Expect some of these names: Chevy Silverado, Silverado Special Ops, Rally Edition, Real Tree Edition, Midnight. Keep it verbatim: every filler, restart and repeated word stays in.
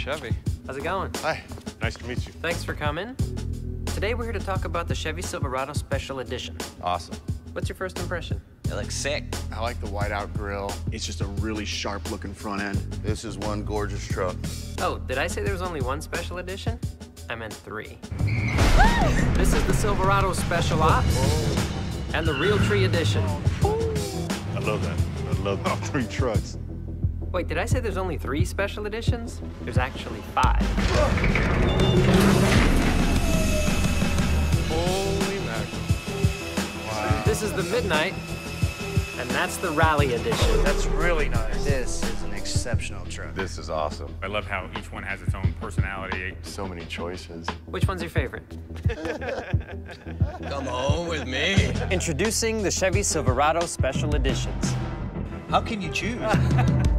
Chevy. How's it going? Hi, nice to meet you. Thanks for coming. Today we're here to talk about the Chevy Silverado Special Edition. Awesome. What's your first impression? It looks sick. I like the whiteout grill. It's just a really sharp looking front end. This is one gorgeous truck. Oh, did I say there was only one Special Edition? I meant three. Woo! This is the Silverado Special Ops Whoa. and the Real Tree Edition. I love that. I love all three trucks. Wait, did I say there's only three Special Editions? There's actually five. Holy mackerel. Wow. This is the Midnight, and that's the Rally Edition. That's really nice. This is an exceptional truck. This is awesome. I love how each one has its own personality. So many choices. Which one's your favorite? Come home with me. Introducing the Chevy Silverado Special Editions. How can you choose?